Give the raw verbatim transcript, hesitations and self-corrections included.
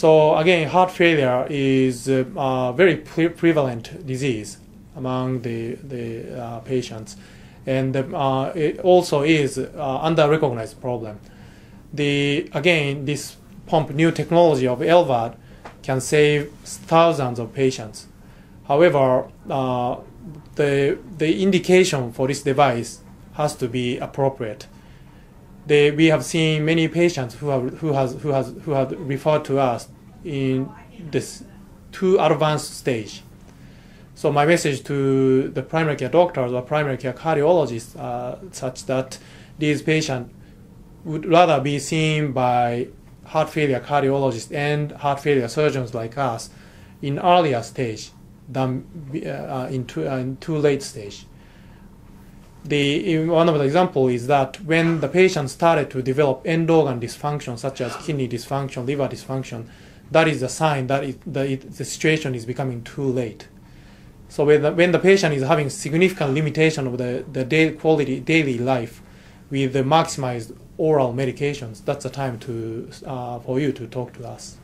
So again, heart failure is a uh, very pre prevalent disease among the, the uh, patients, and uh, it also is an uh, under-recognized problem. The, again, this pump new technology of L V A D can save thousands of patients. However, uh, the, the indication for this device has to be appropriate. They, we have seen many patients who have who has who has who have referred to us in this too advanced stage. So my message to the primary care doctors or primary care cardiologists, uh, such that these patients would rather be seen by heart failure cardiologists and heart failure surgeons like us in earlier stage than uh, in too uh, in too late stage. The, one of the examples is that when the patient started to develop end organ dysfunction, such as kidney dysfunction, liver dysfunction, that is a sign that, it, that it, the situation is becoming too late. So when the, when the patient is having significant limitation of the, the day, quality daily life with the maximized oral medications, that's the time to, uh, for you to talk to us.